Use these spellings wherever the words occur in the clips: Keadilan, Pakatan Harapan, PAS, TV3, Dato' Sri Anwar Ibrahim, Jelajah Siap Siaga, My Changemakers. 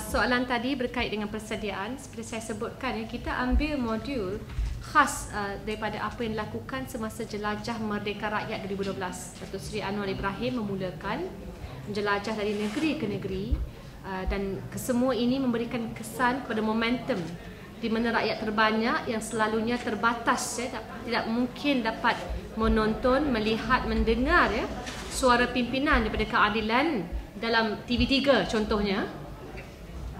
soalan tadi berkait dengan persediaan, seperti saya sebutkan, kita ambil modul khas daripada apa yang dilakukan semasa Jelajah Merdeka Rakyat 2012. Dato' Sri Anwar Ibrahim memulakan menjelajah dari negeri ke negeri, dan kesemua ini memberikan kesan kepada momentum di mana rakyat terbanyak yang selalunya terbatas, tidak mungkin dapat menonton, melihat, mendengar suara pimpinan daripada Keadilan dalam TV3 contohnya,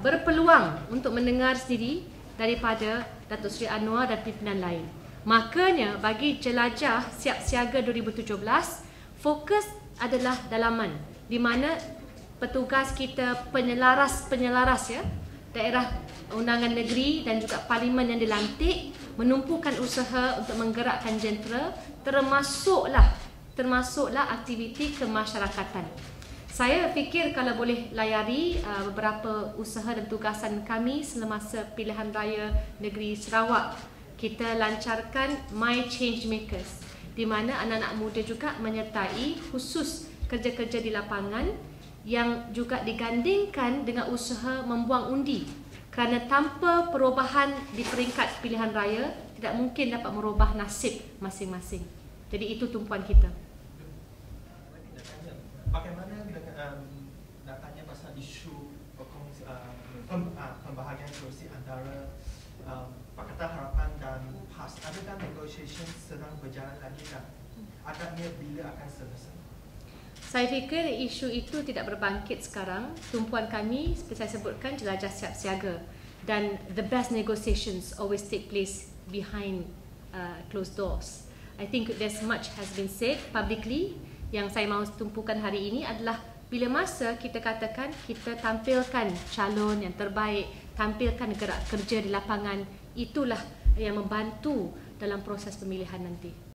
berpeluang untuk mendengar sendiri daripada Dato' Sri Anwar dan pimpinan lain. Makanya bagi Jelajah Siap Siaga 2017, fokus adalah dalaman, di mana petugas kita, penyelaras-penyelaras daerah undangan negeri dan juga parlimen yang dilantik, menumpukan usaha untuk menggerakkan jentera, termasuklah aktiviti kemasyarakatan. Saya fikir kalau boleh layari beberapa usaha dan tugasan kami semasa pilihan raya negeri Sarawak. Kita lancarkan My Changemakers, di mana anak-anak muda juga menyertai khusus kerja-kerja di lapangan yang juga digandingkan dengan usaha membuang undi. Kerana tanpa perubahan di peringkat pilihan raya, tidak mungkin dapat merubah nasib masing-masing. Jadi itu tumpuan kita. Bagaimana datanya pasal isu pembahagian kursi antara Pakatan Harapan dan PAS? Adakah negosiasi sedang berjalan lagi dan agaknya bila akan selesai? Saya fikir isu itu tidak berbangkit sekarang. Tumpuan kami, seperti saya sebutkan, Jelajah Siap Siaga, dan the best negotiations always take place behind closed doors. I think there's much has been said publicly. Yang saya mahu tumpukan hari ini adalah bila masa kita katakan kita tampilkan calon yang terbaik, tampilkan gerak kerja di lapangan, itulah yang membantu dalam proses pemilihan nanti.